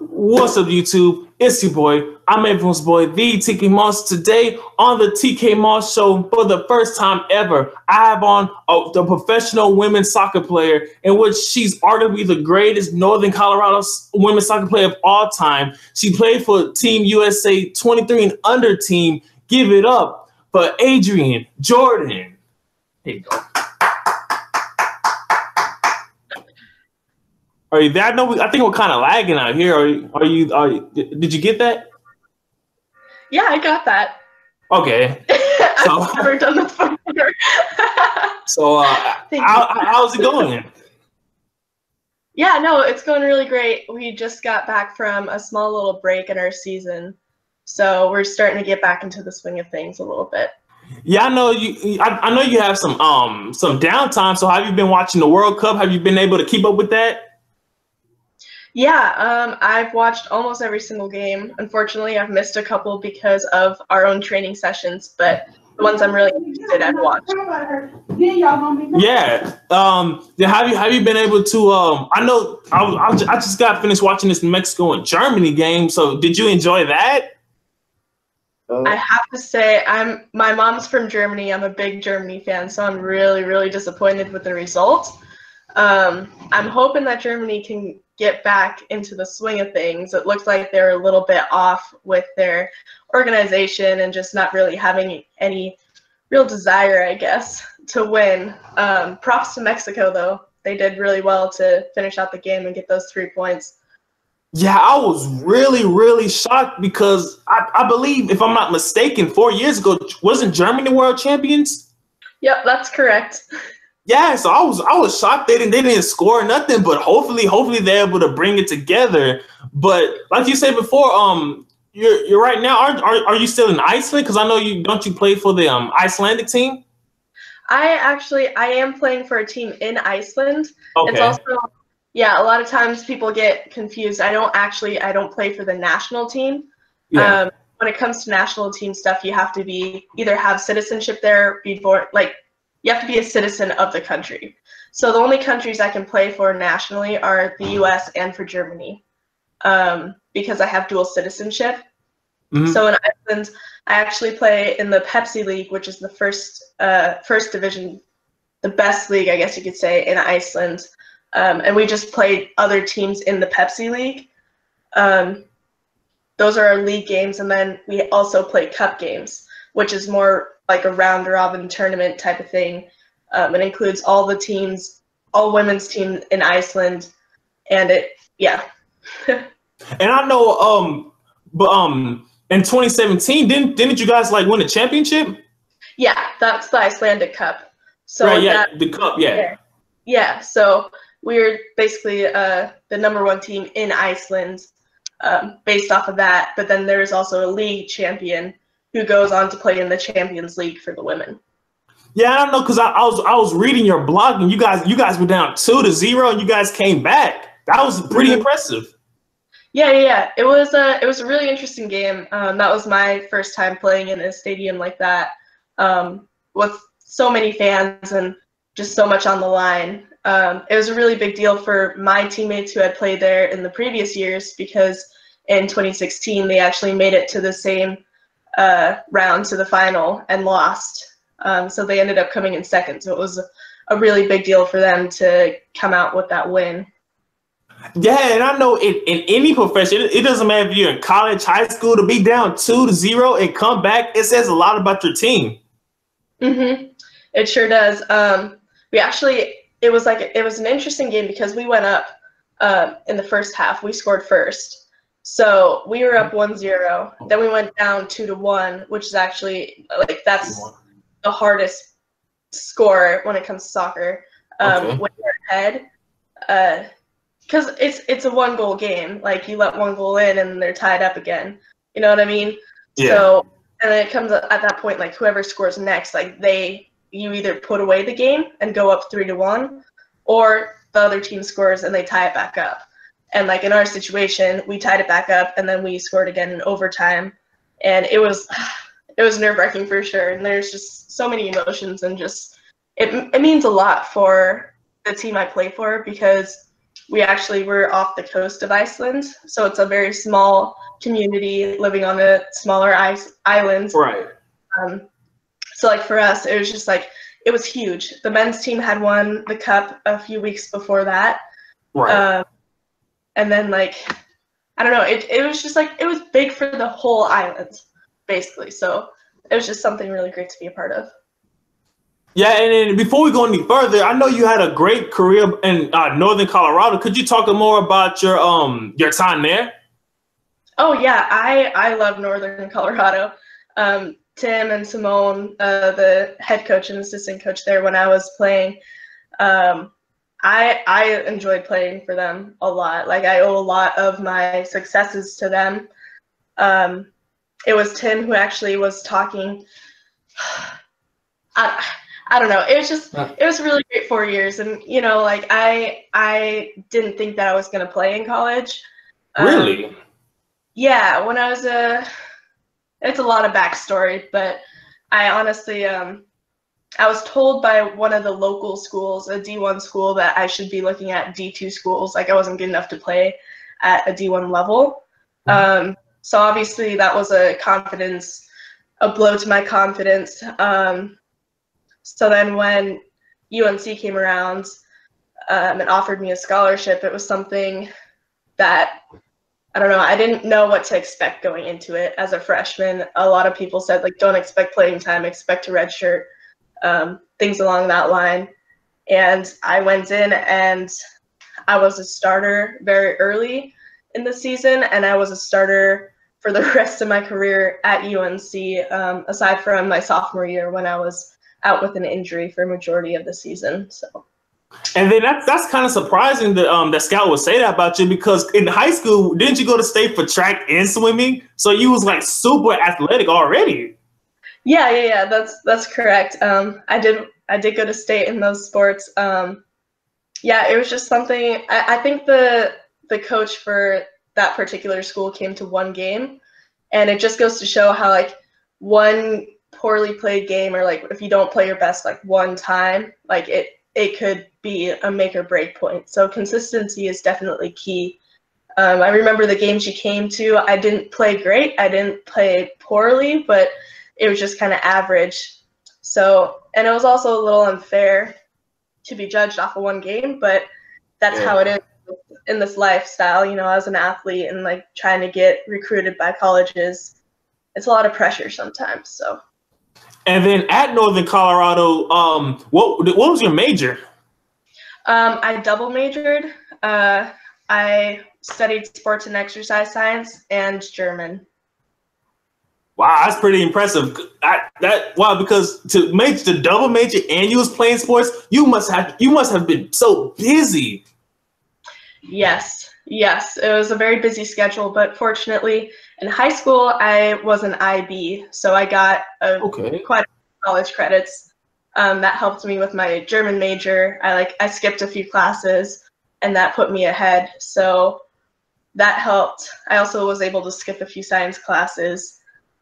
What's up, YouTube? It's your boy. I'm everyone's boy, the TK Moss. Today on the TK Moss Show, for the first time ever, I have on the professional women's soccer player, in which she's arguably the greatest Northern Colorado women's soccer player of all time. She played for Team USA 23 and under team. Give it up for Adrienne Jordan. There you go. Are you that? No, I think we're kind of lagging out here. Are you? Did you get that? Yeah, I got that. Okay. I've never done this before. So, how's it going? Yeah, no, it's going really great. We just got back from a small little break in our season, so we're starting to get back into the swing of things a little bit. Yeah, I know you. I know you have some downtime. So, have you been watching the World Cup? Have you been able to keep up with that? Yeah, I've watched almost every single game. Unfortunately, I've missed a couple because of our own training sessions, but the ones I'm really interested in, I've watched. Yeah. Have you been able to? I know I just got finished watching this Mexico and Germany game. So did you enjoy that? I have to say, my mom's from Germany. I'm a big Germany fan, so I'm really, really disappointed with the result. I'm hoping that Germany can get back into the swing of things. It looks like they're a little bit off with their organization and just not really having any real desire, I guess, to win. Props to Mexico, though. They did really well to finish out the game and get those 3 points. Yeah, I was really, really shocked because I believe, if I'm not mistaken, 4 years ago, wasn't Germany world champions? Yep, that's correct. Yeah, so I was shocked they didn't score nothing, but hopefully they're able to bring it together. But like you said before, you're right now. Are you still in Iceland? Because I know you play for the Icelandic team. I am playing for a team in Iceland. Okay. It's also, yeah, a lot of times people get confused. I don't play for the national team. Yeah. When it comes to national team stuff, you have to be either have citizenship there, be born like. You have to be a citizen of the country. So the only countries I can play for nationally are the US and for Germany, because I have dual citizenship. Mm-hmm. So in Iceland, I actually play in the Pepsi League, which is the first division, the best league, I guess you could say, in Iceland. And we just played other teams in the Pepsi League. Those are our league games. And then we also play cup games, which is more like a round-robin tournament type of thing. It includes all the teams, all women's team in Iceland, and it, yeah. And I know, in 2017, didn't you guys like win a championship? Yeah, that's the Icelandic Cup. So right, yeah, the cup, yeah. Yeah, so we're basically the #1 team in Iceland based off of that, but then there's also a league champion who goes on to play in the Champions League for the women. Yeah, I don't know, because I was reading your blog and you guys were down 2-0 and you guys came back. That was pretty impressive. Yeah. It was a really interesting game. That was my first time playing in a stadium like that, with so many fans and just so much on the line. It was a really big deal for my teammates who had played there in the previous years, because in 2016 they actually made it to the same round to the final and lost. So they ended up coming in second. So it was a really big deal for them to come out with that win. Yeah, and I know in any profession, it doesn't matter if you're in college, high school, to be down 2-0 and come back, it says a lot about your team. Mm-hmm. It sure does. We actually, it was an interesting game because we went up in the first half. We scored first. So we were up 1-0, then we went down 2-1, which is actually, like, that's the hardest score when it comes to soccer, when you're ahead. Because it's a one-goal game. Like, you let one goal in and they're tied up again. You know what I mean? Yeah. So, and then it comes at that point, like, whoever scores next, like, you either put away the game and go up 3-1, or the other team scores and they tie it back up. And, like, in our situation, we tied it back up, and then we scored again in overtime. And it was nerve-wracking for sure. And there's just so many emotions, and just it means a lot for the team I play for, because we actually were off the coast of Iceland, so it's a very small community living on a smaller island. Right. So like for us, it was just like, it was huge. The men's team had won the cup a few weeks before that. Right. And then like, I don't know, it was just like, it was big for the whole island, basically. So it was just something really great to be a part of. Yeah, and before we go any further, I know you had a great career in Northern Colorado. Could you talk more about your time there? Oh, yeah. I love Northern Colorado. Tim and Simone, the head coach and assistant coach there when I was playing, I enjoyed playing for them a lot. Like, I owe a lot of my successes to them. It was Tim who actually was talking. I don't know. It was just, it was really great 4 years. And, you know, like, I didn't think that I was going to play in college. Really? Yeah. When I was it's a lot of backstory, but I honestly, I was told by one of the local schools, a D1 school, that I should be looking at D2 schools. Like, I wasn't good enough to play at a D1 level. Mm-hmm. So obviously that was a blow to my confidence. So then when UNC came around and offered me a scholarship, it was something that, I don't know, I didn't know what to expect going into it as a freshman. A lot of people said, like, don't expect playing time, expect a red shirt, things along that line. And I went in and I was a starter very early in the season, and I was a starter for the rest of my career at UNC, aside from my sophomore year when I was out with an injury for a majority of the season. So, and then that's kind of surprising that Scout would say that about you, because in high school, didn't you go to state for track and swimming? So you was like super athletic already. Yeah. That's correct. I did go to state in those sports. Yeah, it was just something. I think the coach for that particular school came to one game, and it just goes to show how like one poorly played game, or like if you don't play your best like one time, like it could be a make or break point. So consistency is definitely key. I remember the game she came to, I didn't play great, I didn't play poorly, but it was just kind of average. So, and it was also a little unfair to be judged off of one game, but that's how it is in this lifestyle, you know, as an athlete and like trying to get recruited by colleges, it's a lot of pressure sometimes. So. And then at Northern Colorado, what was your major? I double majored. I studied sports and exercise science and German. Wow, that's pretty impressive. Because to make the double major and you was playing sports, you must have been so busy. Yes, it was a very busy schedule, but fortunately, in high school, I was an IB, so I got quite a few college credits. That helped me with my German major. I skipped a few classes, and that put me ahead, so that helped. I also was able to skip a few science classes,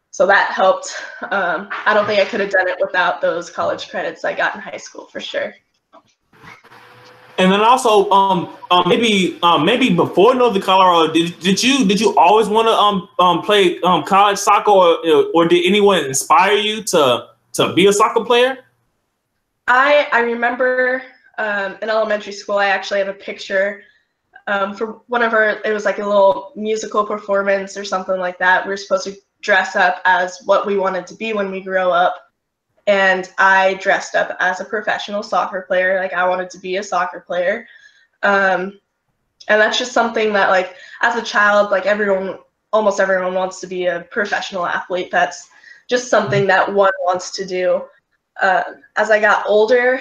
so that helped. I don't think I could have done it without those college credits I got in high school, for sure. And then also, maybe before Northern Colorado, did you always want to play college soccer, or did anyone inspire you to be a soccer player? I remember in elementary school, I actually have a picture for whenever it was like a little musical performance or something like that. We were supposed to dress up as what we wanted to be when we grow up. And I dressed up as a professional soccer player. Like, I wanted to be a soccer player. And that's just something that, like, as a child, like, almost everyone wants to be a professional athlete. That's just something that one wants to do. As I got older,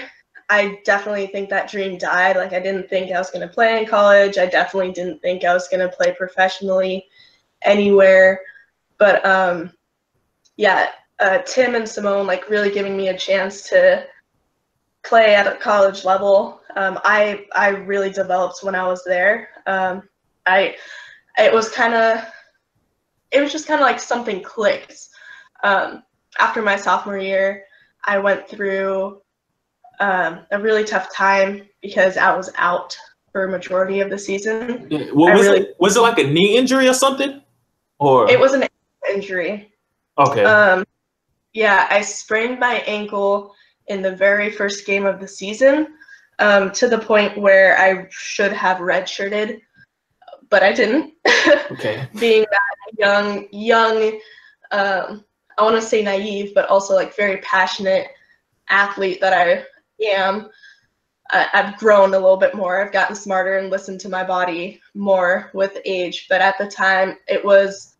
I definitely think that dream died. Like, I didn't think I was going to play in college. I definitely didn't think I was going to play professionally anywhere. But, yeah. Tim and Simone, like, really giving me a chance to play at a college level. I really developed when I was there. It was just kind of like something clicked. After my sophomore year, I went through a really tough time because I was out for a majority of the season. Yeah. Well, was it like a knee injury or something? Or it was an injury. Okay. Yeah, I sprained my ankle in the very first game of the season, to the point where I should have redshirted, but I didn't. Okay. Being that young, I want to say naive, but also like very passionate athlete that I am, I've grown a little bit more. I've gotten smarter and listened to my body more with age. But at the time, it was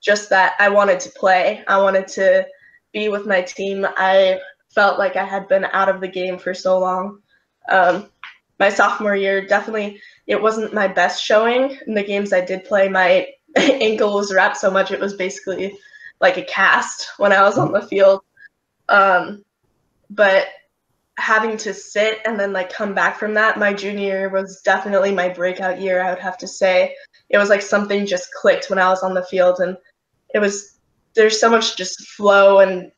just that I wanted to play. I wanted to be with my team. I felt like I had been out of the game for so long. My sophomore year, definitely, it wasn't my best showing. In the games I did play, my ankle was wrapped so much it was basically like a cast when I was on the field. But having to sit and then like come back from that, my junior year was definitely my breakout year, I would have to say. It was like something just clicked when I was on the field, and it was, there's so much just flow, and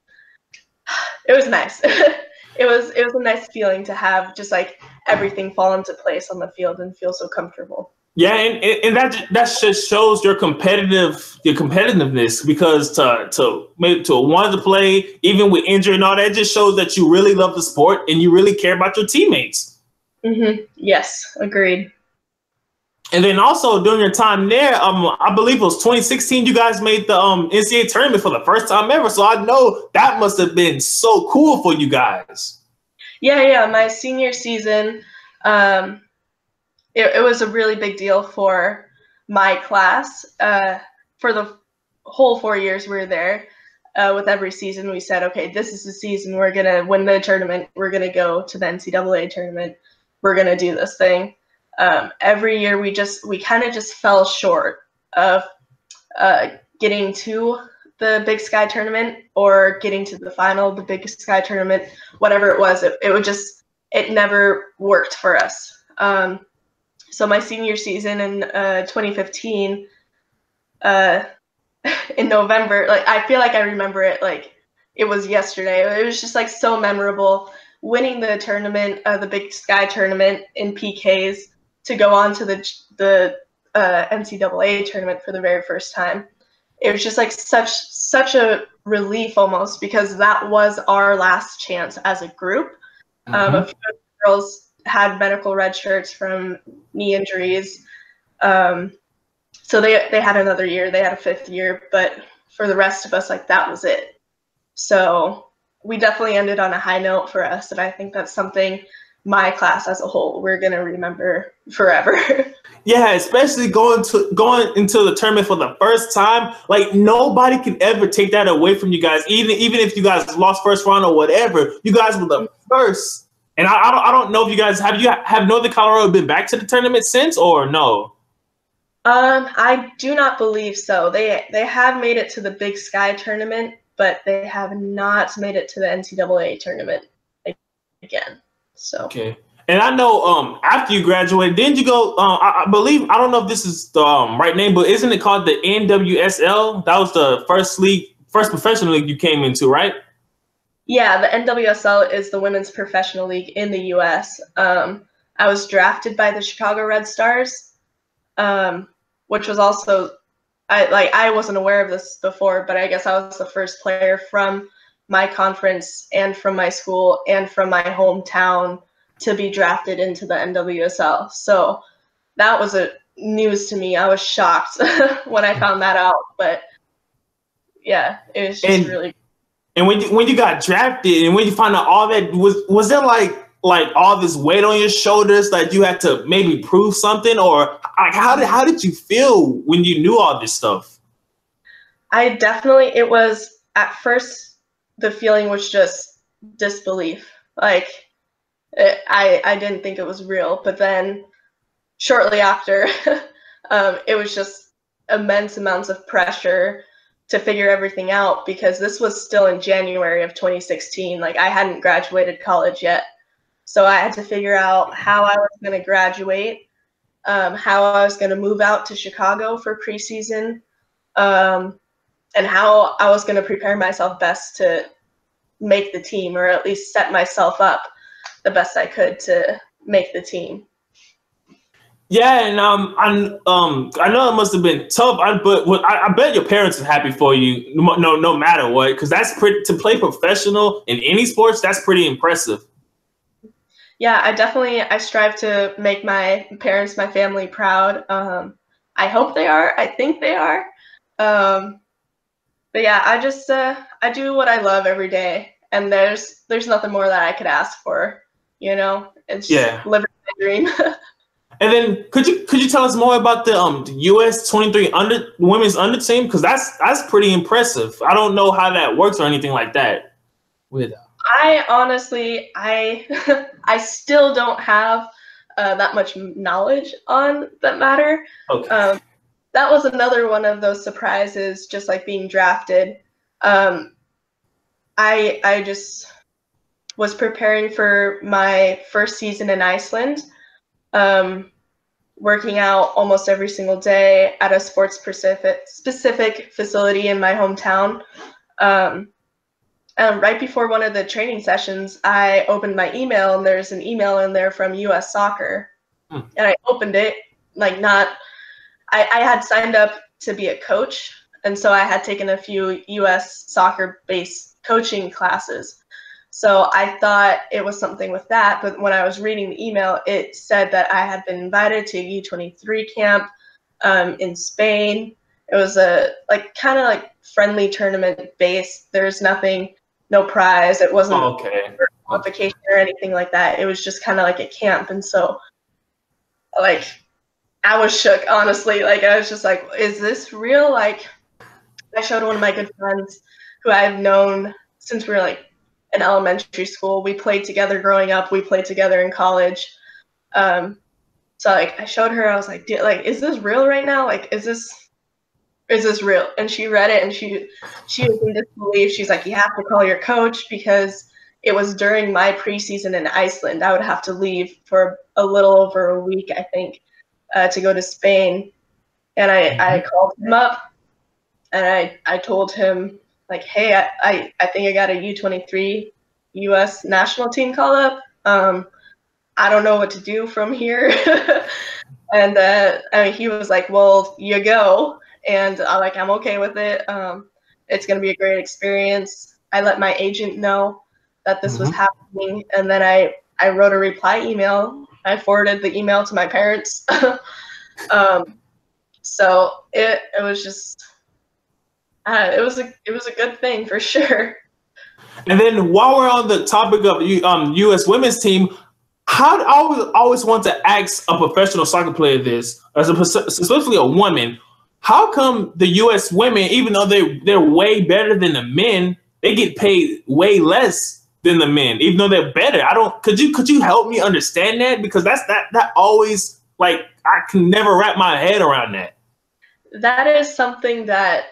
it was nice. It was a nice feeling to have just like everything fall into place on the field and feel so comfortable. Yeah, and that just shows your competitiveness, because to want to play even with injury and all that, just shows that you really love the sport and you really care about your teammates. Mm-hmm. Yes, agreed. And then also during your time there, I believe it was 2016, you guys made the NCAA tournament for the first time ever. So I know that must have been so cool for you guys. Yeah. My senior season, it was a really big deal for my class. For the whole 4 years we were there, with every season we said, okay, this is the season we're going to win the tournament. We're going to go to the NCAA tournament. We're going to do this thing. Every year we kind of just fell short of getting to the Big Sky tournament or getting to the final, the Big Sky tournament, whatever it was. It would just, it never worked for us. So my senior season in 2015, in November, like I feel like I remember it like it was yesterday. It was just like so memorable, winning the tournament, the Big Sky tournament in PKs to go on to the NCAA tournament for the very first time. It was just like such a relief almost, because that was our last chance as a group. A few girls had medical red shirts from knee injuries. So they had another year, they had a fifth year, but for the rest of us, like that was it. So we definitely ended on a high note for us. And I think that's something my class as a whole, we're going to remember forever. Yeah. Especially going into the tournament for the first time. Like nobody can ever take that away from you guys. Even if you guys lost first round or whatever, you guys were the first. And I don't know if you guys have Northern Colorado been back to the tournament since or no? I do not believe so. They have made it to the Big Sky tournament, but they have not made it to the NCAA tournament again. So okay. And I know after you graduated, didn't you go? I believe, I don't know if this is the right name, but isn't it called the NWSL? That was the first professional league you came into, right? Yeah, the NWSL is the women's professional league in the U.S. I was drafted by the Chicago Red Stars, which was also, I wasn't aware of this before, but I guess I was the first player from my conference and from my school and from my hometown to be drafted into the NWSL. So that was news to me. I was shocked when I found that out, but yeah, it was just really. And when you got drafted and when you found out all that, was there like all this weight on your shoulders that you had to maybe prove something, or like how did you feel when you knew all this stuff? I definitely, it was at first the feeling was just disbelief. Like I didn't think it was real, but then shortly after it was just immense amounts of pressure to figure everything out, because this was still in January of 2016. Like I hadn't graduated college yet. So I had to figure out how I was going to graduate, how I was going to move out to Chicago for preseason, and how I was going to prepare myself best to make the team, or at least set myself up the best I could to make the team. Yeah, and I know it must have been tough, but I bet your parents are happy for you, no matter what, because that's pretty, to play professional in any sports, that's pretty impressive. Yeah, I strive to make my parents, my family proud. I hope they are. I think they are. But yeah, I do what I love every day, and there's nothing more that I could ask for. You know, it's just living my dream. And then could you tell us more about the US 23 women's under team? Because that's pretty impressive. I don't know how that works or anything like that. I honestly I still don't have that much knowledge on that matter. Okay. That was another one of those surprises, just like being drafted. I just was preparing for my first season in Iceland. Working out almost every single day at a sports specific facility in my hometown. And right before one of the training sessions, I opened my email, and there's an email in there from US Soccer. Hmm. And I opened it, like, I had signed up to be a coach, and so I had taken a few US Soccer-based coaching classes. So I thought it was something with that, but when I was reading the email, it said that I had been invited to a U23 camp in Spain. It was a kind of friendly tournament based. There's nothing, no prize. It wasn't qualification or anything like that. It was just kind of like a camp, and so I was shook, honestly. I was just like, is this real? I showed one of my good friends who I've known since we were in elementary school. We played together growing up. We played together in college. So I showed her. I was like, is this real right now? Is this real? And she read it, and she was in disbelief. She's like, you have to call your coach, because it was during my preseason in Iceland. I would have to leave for a little over a week, I think, to go to Spain. And I called him up, and I told him, hey, I think I got a U23 U.S. national team call up. I don't know what to do from here. And he was like, well, you go. And I'm okay with it. It's going to be a great experience. I let my agent know that this was happening. And then I wrote a reply email. I forwarded the email to my parents. So it was just... it was a good thing for sure. And then while we're on the topic of U.S. women's team, I always want to ask a professional soccer player this, especially a woman. How come the U.S. women, even though they're way better than the men, they get paid way less than the men, even though they're better? Could you help me understand that? Because that always, I can never wrap my head around that. That is something that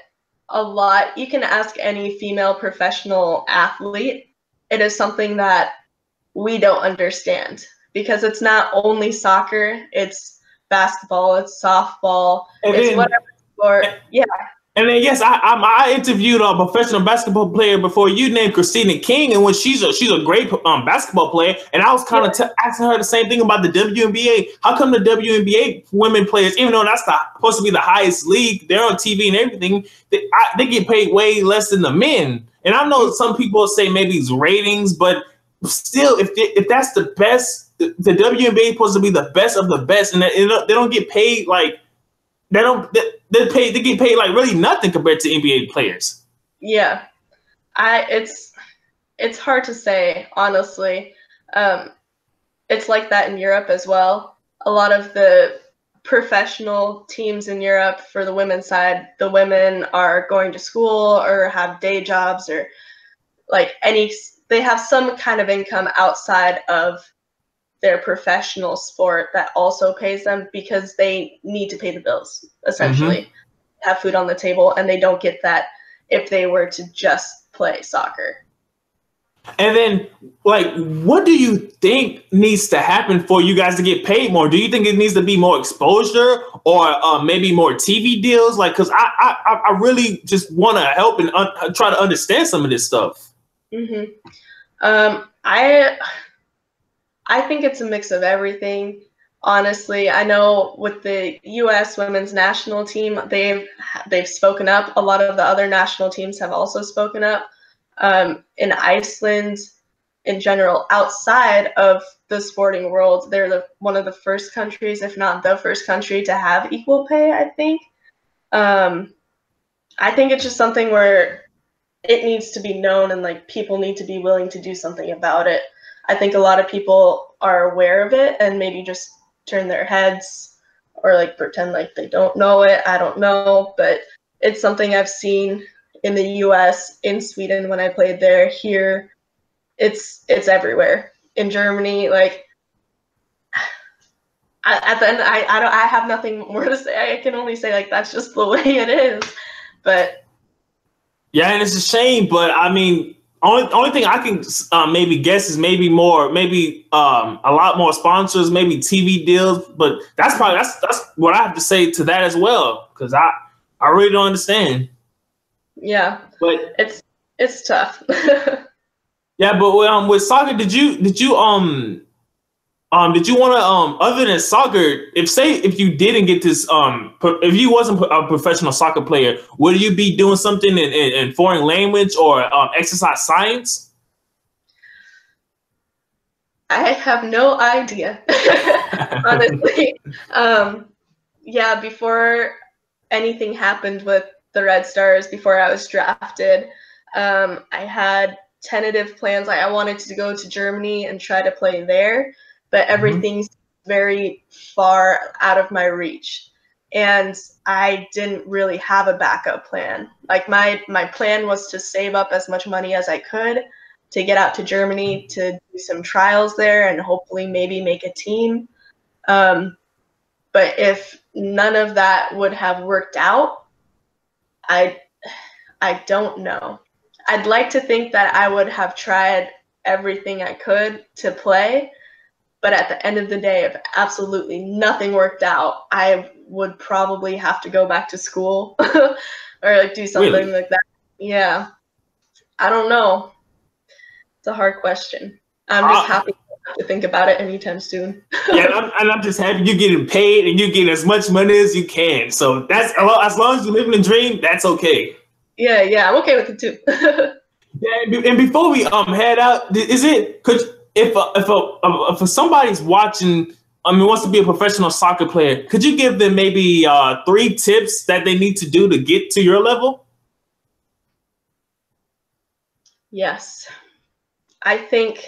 a lot. You can ask any female professional athlete. It is something that we don't understand, because it's not only soccer. It's basketball. It's softball. It's whatever sport. Yeah. And then yes, I interviewed a professional basketball player before you, named Christina King, and when she's a great basketball player, and I was kind of asking her the same thing about the WNBA. How come the WNBA women players, even though that's supposed to be the highest league, they're on TV and everything, they get paid way less than the men? And I know some people say maybe it's ratings, but still, if that's the best, the WNBA is supposed to be the best of the best, and they don't get paid They get paid really nothing compared to NBA players. Yeah, it's hard to say, honestly. It's like that in Europe as well. A lot of the professional teams in Europe for the women's side, the women are going to school or have day jobs, or they have some kind of income outside of their professional sport that also pays them, because they need to pay the bills, essentially, have food on the table, and they don't get that if they were to just play soccer. And then, what do you think needs to happen for you guys to get paid more? Do you think it needs to be more exposure, or maybe more TV deals? Because I really just want to help and try to understand some of this stuff. I think it's a mix of everything. honestly. I know with the U.S. women's national team, they've spoken up. A lot of the other national teams have also spoken up. In Iceland, in general, outside of the sporting world, they're one of the first countries, if not the first country, to have equal pay, I think. I think it's just something where it needs to be known, and like people need to be willing to do something about it. I think a lot of people are aware of it and maybe just turn their heads or like pretend like they don't know it. I don't know, but it's something I've seen in the US, in Sweden when I played there, here. It's everywhere. In Germany, like at the end, I have nothing more to say. I can only say like that's just the way it is. But yeah, and it's a shame. But I mean, only thing I can maybe guess is a lot more sponsors, maybe TV deals. But that's what I have to say to that as well, because I really don't understand. Yeah, but it's tough. Yeah, but with soccer, did you want to other than soccer, if you didn't get this if you wasn't a professional soccer player, would you be doing something in foreign language or exercise science? I have no idea, honestly. Yeah, before anything happened with the Red Stars, before I was drafted, I had tentative plans. Like I wanted to go to Germany and try to play there, but everything's very far out of my reach, and I didn't really have a backup plan. Like my plan was to save up as much money as I could to get out to Germany to do some trials there and hopefully maybe make a team. But if none of that would have worked out, I don't know. I'd like to think that I would have tried everything I could to play, but at the end of the day, if absolutely nothing worked out, I would probably have to go back to school or like do something really? Like that. Yeah. I don't know. It's a hard question. I'm just happy to think about it anytime soon. Yeah, and I'm just happy you're getting paid and you're getting as much money as you can. So that's as long as you're living the dream, that's okay. Yeah, I'm okay with it too. Yeah, and before we head out, if somebody's watching, wants to be a professional soccer player, could you give them maybe 3 tips that they need to do to get to your level? Yes, I think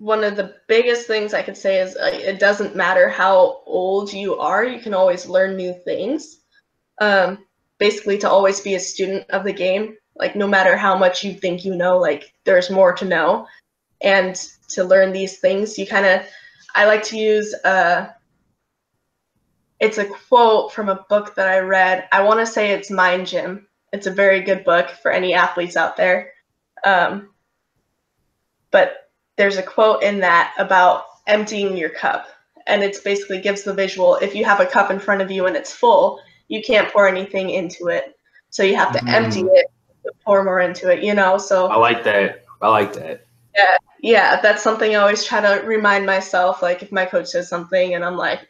one of the biggest things I could say is it doesn't matter how old you are, you can always learn new things. Basically to always be a student of the game, like no matter how much you think you know, like there's more to know. And to learn these things, I like to use, it's a quote from a book that I read. I want to say it's Mind Gym. It's a very good book for any athletes out there. But there's a quote in that about emptying your cup, and it's basically gives the visual. If you have a cup in front of you and it's full, you can't pour anything into it. So you have to empty it to pour more into it, so. I like that. Yeah, that's something I always try to remind myself. Like if my coach says something and I'm like,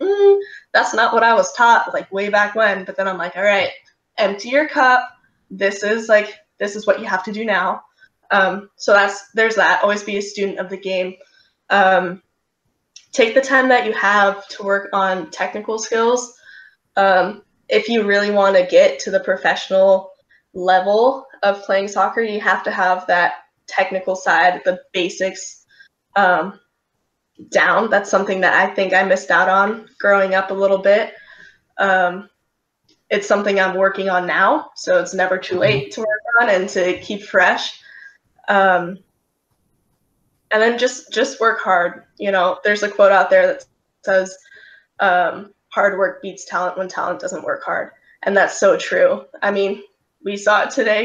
that's not what I was taught, like way back when. But then I'm like, all right, empty your cup. This is what you have to do now. So there's that. Always be a student of the game. Take the time that you have to work on technical skills. If you really want to get to the professional level of playing soccer, you have to have that technical side, the basics down. That's something that I think I missed out on growing up a little bit. It's something I'm working on now, so it's never too late to work on and to keep fresh. And then just work hard. There's a quote out there that says, hard work beats talent when talent doesn't work hard. And that's so true. I mean, we saw it today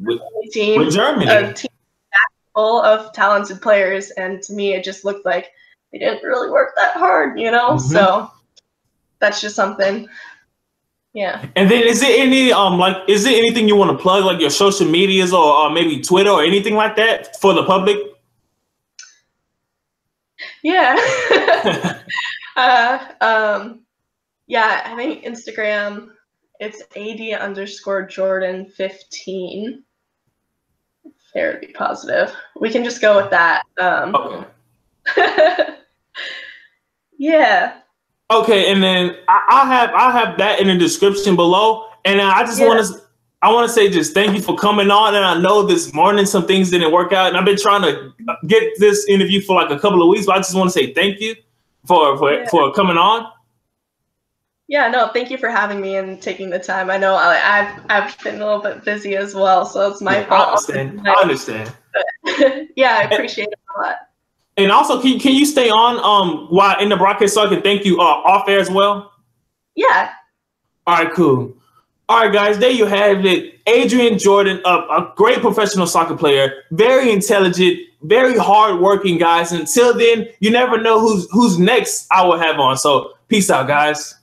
with the team. With Germany. A team full of talented players. And to me, it just looked like they didn't really work that hard, So that's just something. Yeah. And then is there anything you want to plug, like your social medias or maybe Twitter or anything like that for the public? Yeah. Yeah, I think Instagram, it's ad_jordan15. Fair to be positive. We can just go with that. Okay. Yeah. Okay, and then I'll have that in the description below. And I just want to say just thank you for coming on. And I know this morning some things didn't work out, and I've been trying to get this interview for like a couple of weeks. But I just want to say thank you for coming on. Yeah, no, thank you for having me and taking the time. I know I've been a little bit busy as well, so it's my fault. I understand. But, yeah, I appreciate it a lot. And also, can you stay on while in the broadcast so I can thank you off air as well? Yeah. All right, cool. All right, guys, there you have it. Adrienne Jordan, a great professional soccer player, very intelligent, very hardworking, guys. Until then, you never know who's next I will have on. So peace out, guys.